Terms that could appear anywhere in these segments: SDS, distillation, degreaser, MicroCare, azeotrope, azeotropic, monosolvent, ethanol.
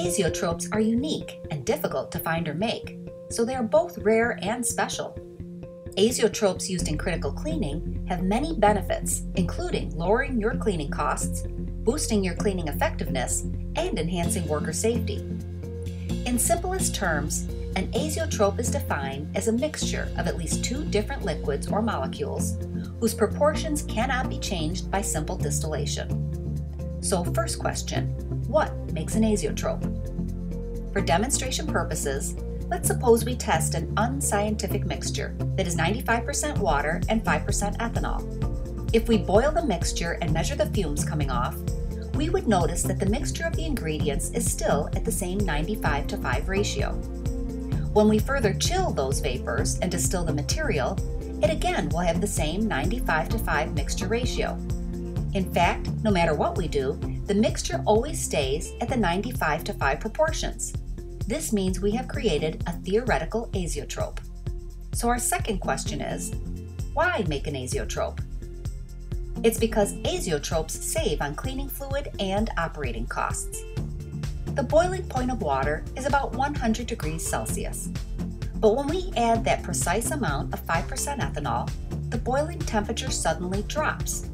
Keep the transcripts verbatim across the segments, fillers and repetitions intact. Aesiotropes are unique and difficult to find or make, so they are both rare and special. Aesiotropes used in critical cleaning have many benefits, including lowering your cleaning costs, boosting your cleaning effectiveness, and enhancing worker safety. In simplest terms, an azeotrope is defined as a mixture of at least two different liquids or molecules whose proportions cannot be changed by simple distillation. So, first question, what makes an azeotrope? For demonstration purposes, let's suppose we test an unscientific mixture that is ninety-five percent water and five percent ethanol. If we boil the mixture and measure the fumes coming off, we would notice that the mixture of the ingredients is still at the same ninety-five to five ratio. When we further chill those vapors and distill the material, it again will have the same ninety-five to five mixture ratio. In fact, no matter what we do, the mixture always stays at the ninety-five to five proportions. This means we have created a theoretical azeotrope. So our second question is, why make an azeotrope? It's because azeotropes save on cleaning fluid and operating costs. The boiling point of water is about one hundred degrees Celsius. But when we add that precise amount of five percent ethanol, the boiling temperature suddenly drops.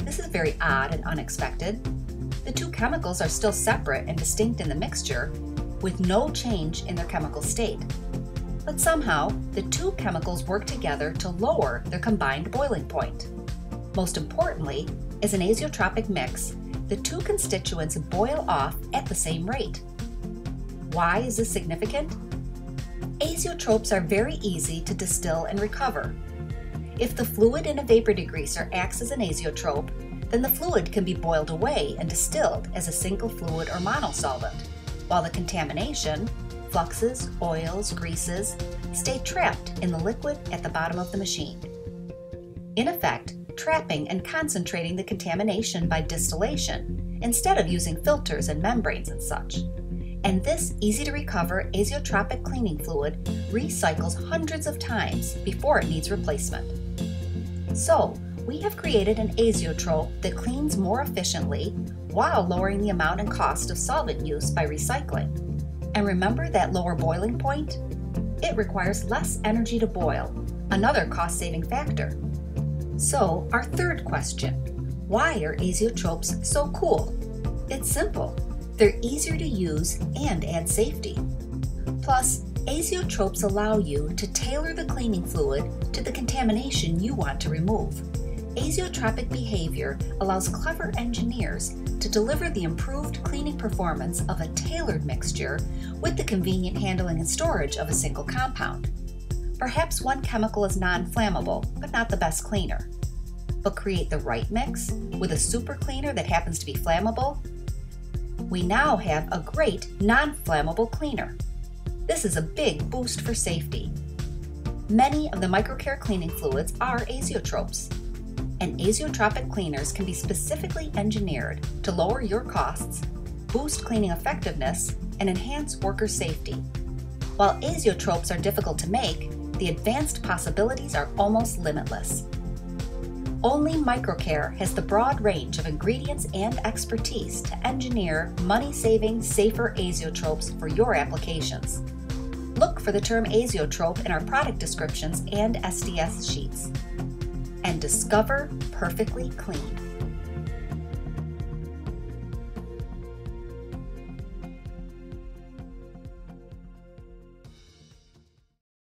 This is very odd and unexpected. The two chemicals are still separate and distinct in the mixture, with no change in their chemical state. But somehow, the two chemicals work together to lower their combined boiling point. Most importantly, as an azeotropic mix, the two constituents boil off at the same rate. Why is this significant? Azeotropes are very easy to distill and recover. If the fluid in a vapor degreaser acts as an azeotrope, then the fluid can be boiled away and distilled as a single fluid or monosolvent, while the contamination, fluxes, oils, greases, stay trapped in the liquid at the bottom of the machine. In effect, trapping and concentrating the contamination by distillation instead of using filters and membranes and such. And this easy-to-recover azeotropic cleaning fluid recycles hundreds of times before it needs replacement. So, we have created an azeotrope that cleans more efficiently while lowering the amount and cost of solvent use by recycling. And remember that lower boiling point? It requires less energy to boil, another cost-saving factor. So, our third question, why are azeotropes so cool? It's simple. They're easier to use and add safety. Plus, azeotropes allow you to tailor the cleaning fluid to the contamination you want to remove. Azeotropic behavior allows clever engineers to deliver the improved cleaning performance of a tailored mixture with the convenient handling and storage of a single compound. Perhaps one chemical is non-flammable, but not the best cleaner. But create the right mix with a super cleaner that happens to be flammable, we now have a great non-flammable cleaner. This is a big boost for safety. Many of the MicroCare cleaning fluids are azeotropes, and azeotropic cleaners can be specifically engineered to lower your costs, boost cleaning effectiveness, and enhance worker safety. While azeotropes are difficult to make, the advanced possibilities are almost limitless. Only MicroCare has the broad range of ingredients and expertise to engineer money-saving, safer azeotropes for your applications. Look for the term azeotrope in our product descriptions and S D S sheets. And discover perfectly clean.